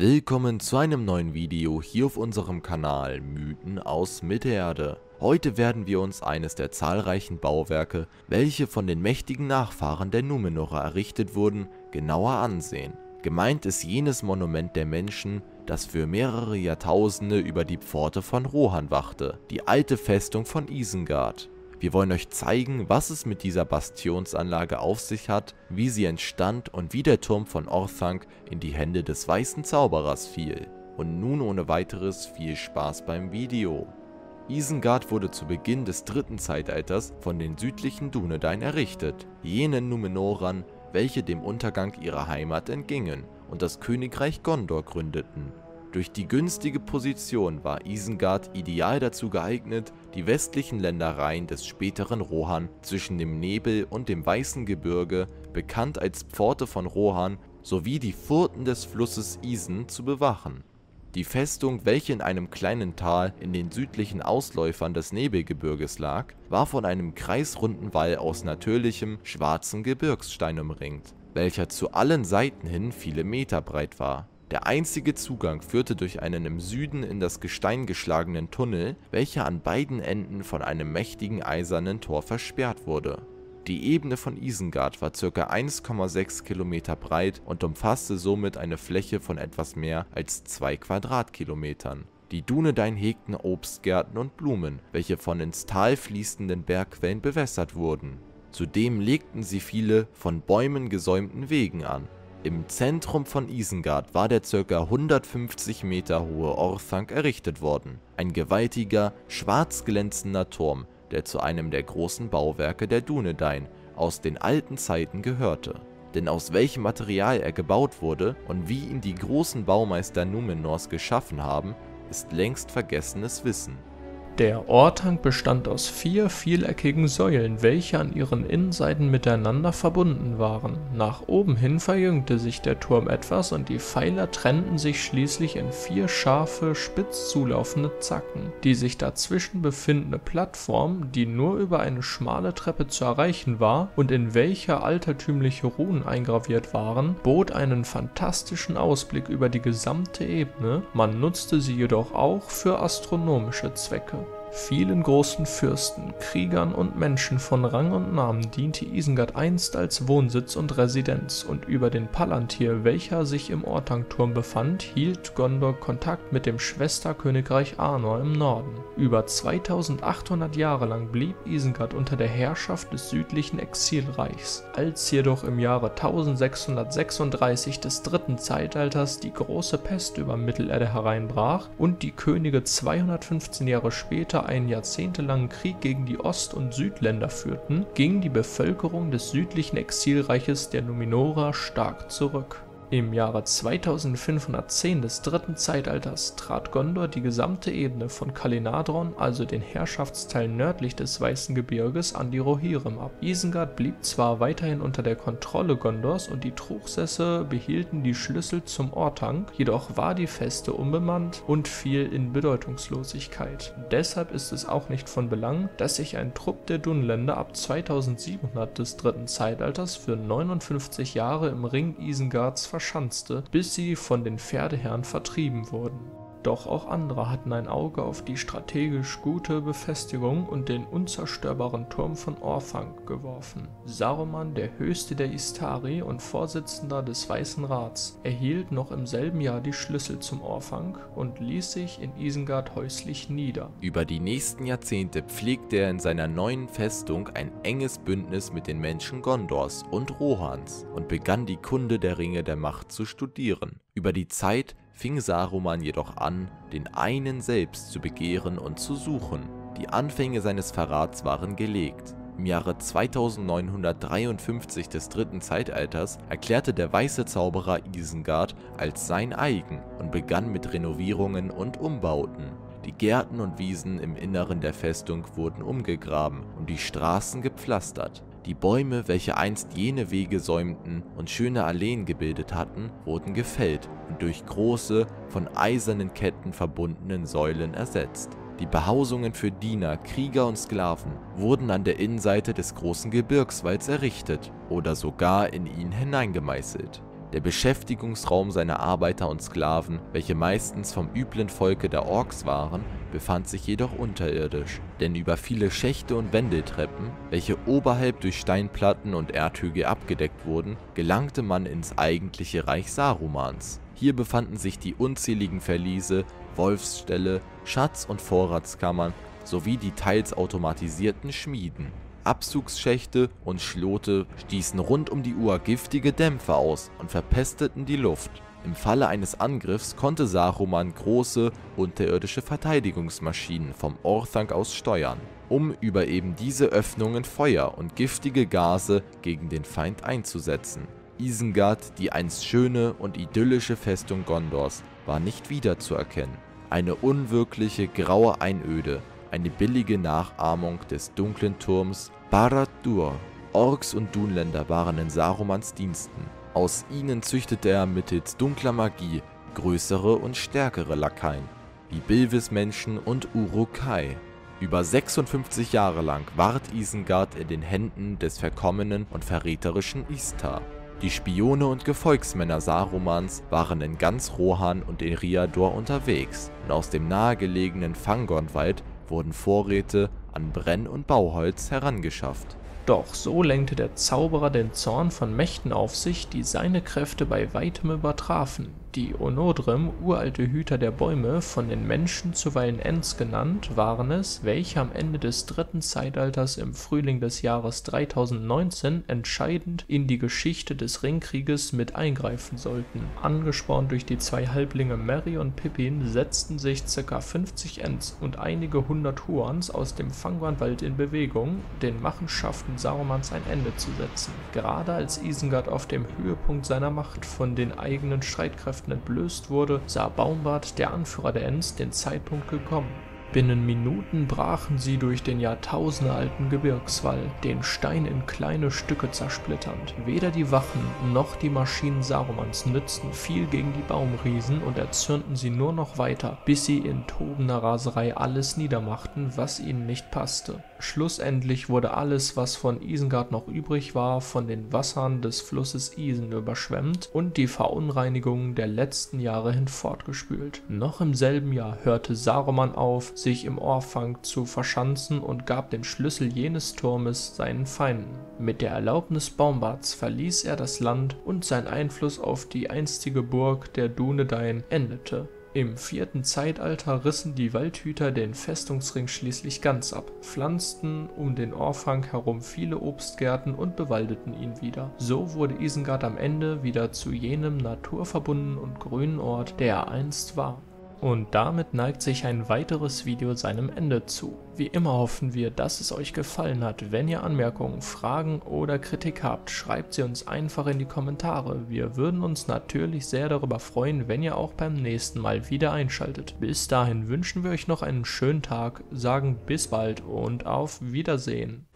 Willkommen zu einem neuen Video hier auf unserem Kanal Mythen aus Mittelerde. Heute werden wir uns eines der zahlreichen Bauwerke, welche von den mächtigen Nachfahren der Númenorer errichtet wurden, genauer ansehen. Gemeint ist jenes Monument der Menschen, das für mehrere Jahrtausende über die Pforte von Rohan wachte, die alte Festung von Isengard. Wir wollen euch zeigen, was es mit dieser Bastionsanlage auf sich hat, wie sie entstand und wie der Turm von Orthanc in die Hände des weißen Zauberers fiel. Und nun ohne weiteres viel Spaß beim Video. Isengard wurde zu Beginn des dritten Zeitalters von den südlichen Dunedain errichtet, jenen Númenorern, welche dem Untergang ihrer Heimat entgingen und das Königreich Gondor gründeten. Durch die günstige Position war Isengard ideal dazu geeignet, die westlichen Ländereien des späteren Rohan zwischen dem Nebel und dem Weißen Gebirge, bekannt als Pforte von Rohan, sowie die Furten des Flusses Isen zu bewachen. Die Festung, welche in einem kleinen Tal in den südlichen Ausläufern des Nebelgebirges lag, war von einem kreisrunden Wall aus natürlichem, schwarzen Gebirgsstein umringt, welcher zu allen Seiten hin viele Meter breit war. Der einzige Zugang führte durch einen im Süden in das Gestein geschlagenen Tunnel, welcher an beiden Enden von einem mächtigen eisernen Tor versperrt wurde. Die Ebene von Isengard war ca. 1,6 Kilometer breit und umfasste somit eine Fläche von etwas mehr als 2 Quadratkilometern. Die Dunedain hegten Obstgärten und Blumen, welche von ins Tal fließenden Bergquellen bewässert wurden. Zudem legten sie viele von Bäumen gesäumten Wegen an. Im Zentrum von Isengard war der ca. 150 Meter hohe Orthanc errichtet worden, ein gewaltiger, schwarz glänzender Turm, der zu einem der großen Bauwerke der Dunedain aus den alten Zeiten gehörte. Denn aus welchem Material er gebaut wurde und wie ihn die großen Baumeister Númenors geschaffen haben, ist längst vergessenes Wissen. Der Orthanc bestand aus 4 vieleckigen Säulen, welche an ihren Innenseiten miteinander verbunden waren. Nach oben hin verjüngte sich der Turm etwas und die Pfeiler trennten sich schließlich in 4 scharfe, spitz zulaufende Zacken. Die sich dazwischen befindende Plattform, die nur über eine schmale Treppe zu erreichen war und in welcher altertümliche Runen eingraviert waren, bot einen fantastischen Ausblick über die gesamte Ebene, man nutzte sie jedoch auch für astronomische Zwecke. Vielen großen Fürsten, Kriegern und Menschen von Rang und Namen diente Isengard einst als Wohnsitz und Residenz, und über den Palantir, welcher sich im Orthanc-Turm befand, hielt Gondor Kontakt mit dem Schwesterkönigreich Arnor im Norden. Über 2800 Jahre lang blieb Isengard unter der Herrschaft des südlichen Exilreichs. Als jedoch im Jahre 1636 des dritten Zeitalters die große Pest über Mittelerde hereinbrach und die Könige 215 Jahre später einen jahrzehntelangen Krieg gegen die Ost- und Südländer führten, ging die Bevölkerung des südlichen Exilreiches der Númenorer stark zurück. Im Jahre 2510 des dritten Zeitalters trat Gondor die gesamte Ebene von Calenardhon, also den Herrschaftsteil nördlich des Weißen Gebirges, an die Rohirrim ab. Isengard blieb zwar weiterhin unter der Kontrolle Gondors und die Truchsesse behielten die Schlüssel zum Orthanc, jedoch war die Feste unbemannt und fiel in Bedeutungslosigkeit. Deshalb ist es auch nicht von Belang, dass sich ein Trupp der Dunländer ab 2700 des dritten Zeitalters für 59 Jahre im Ring Isengards verschanzte, bis sie von den Pferdeherren vertrieben wurden. Doch auch andere hatten ein Auge auf die strategisch gute Befestigung und den unzerstörbaren Turm von Orthanc geworfen. Saruman, der höchste der Istari und Vorsitzender des Weißen Rats, erhielt noch im selben Jahr die Schlüssel zum Orthanc und ließ sich in Isengard häuslich nieder. Über die nächsten Jahrzehnte pflegte er in seiner neuen Festung ein enges Bündnis mit den Menschen Gondors und Rohans und begann die Kunde der Ringe der Macht zu studieren. Über die Zeit fing Saruman jedoch an, den einen selbst zu begehren und zu suchen. Die Anfänge seines Verrats waren gelegt. Im Jahre 2953 des dritten Zeitalters erklärte der weiße Zauberer Isengard als sein eigen und begann mit Renovierungen und Umbauten. Die Gärten und Wiesen im Inneren der Festung wurden umgegraben und die Straßen gepflastert. Die Bäume, welche einst jene Wege säumten und schöne Alleen gebildet hatten, wurden gefällt und durch große, von eisernen Ketten verbundenen Säulen ersetzt. Die Behausungen für Diener, Krieger und Sklaven wurden an der Innenseite des großen Gebirgswalls errichtet oder sogar in ihn hineingemeißelt. der Beschäftigungsraum seiner Arbeiter und Sklaven, welche meistens vom üblen Volke der Orks waren, befand sich jedoch unterirdisch, denn über viele Schächte und Wendeltreppen, welche oberhalb durch Steinplatten und Erdhügel abgedeckt wurden, gelangte man ins eigentliche Reich Sarumans. Hier befanden sich die unzähligen Verliese, Wolfsställe, Schatz- und Vorratskammern sowie die teils automatisierten Schmieden. Abzugsschächte und Schlote stießen rund um die Uhr giftige Dämpfe aus und verpesteten die Luft. Im Falle eines Angriffs konnte Saruman große unterirdische Verteidigungsmaschinen vom Orthanc aus steuern, um über eben diese Öffnungen Feuer und giftige Gase gegen den Feind einzusetzen. Isengard, die einst schöne und idyllische Festung Gondors, war nicht wiederzuerkennen. Eine unwirkliche graue Einöde, eine billige Nachahmung des dunklen Turms Barad-dûr. Orks und Dunländer waren in Sarumans Diensten. Aus ihnen züchtete er mittels dunkler Magie größere und stärkere Lakaien, wie Bilwis-Menschen und Urukai. Über 55 Jahre lang ward Isengard in den Händen des verkommenen und verräterischen Istar. Die Spione und Gefolgsmänner Sarumans waren in ganz Rohan und Eriador unterwegs, und aus dem nahegelegenen Fangornwald wurden Vorräte an Brenn- und Bauholz herangeschafft. Doch so lenkte der Zauberer den Zorn von Mächten auf sich, die seine Kräfte bei weitem übertrafen. Die Onodrim, uralte Hüter der Bäume, von den Menschen zuweilen Ents genannt, waren es, welche am Ende des dritten Zeitalters im Frühling des Jahres 3019 entscheidend in die Geschichte des Ringkrieges mit eingreifen sollten. Angespornt durch die zwei Halblinge Merry und Pippin setzten sich ca. 50 Ents und einige hundert Huorns aus dem Fangornwald in Bewegung, den Machenschaften Sarumans ein Ende zu setzen. Gerade als Isengard auf dem Höhepunkt seiner Macht von den eigenen Streitkräften entblößt wurde, sah Baumbart, der Anführer der Ents, den Zeitpunkt gekommen. Binnen Minuten brachen sie durch den jahrtausendealten Gebirgswall, den Stein in kleine Stücke zersplitternd. Weder die Wachen noch die Maschinen Sarumans nützten viel gegen die Baumriesen und erzürnten sie nur noch weiter, bis sie in tobender Raserei alles niedermachten, was ihnen nicht passte. Schlussendlich wurde alles, was von Isengard noch übrig war, von den Wassern des Flusses Isen überschwemmt und die Verunreinigungen der letzten Jahre hinfortgespült. Noch im selben Jahr hörte Saruman auf, sich im Orthanc zu verschanzen und gab den Schlüssel jenes Turmes seinen Feinden. Mit der Erlaubnis Baumbarts verließ er das Land und sein Einfluss auf die einstige Burg der Dunedain endete. Im vierten Zeitalter rissen die Waldhüter den Festungsring schließlich ganz ab, pflanzten um den Orthanc herum viele Obstgärten und bewaldeten ihn wieder. So wurde Isengard am Ende wieder zu jenem naturverbundenen und grünen Ort, der er einst war. Und damit neigt sich ein weiteres Video seinem Ende zu. Wie immer hoffen wir, dass es euch gefallen hat. Wenn ihr Anmerkungen, Fragen oder Kritik habt, schreibt sie uns einfach in die Kommentare. Wir würden uns natürlich sehr darüber freuen, wenn ihr auch beim nächsten Mal wieder einschaltet. Bis dahin wünschen wir euch noch einen schönen Tag, sagen bis bald und auf Wiedersehen.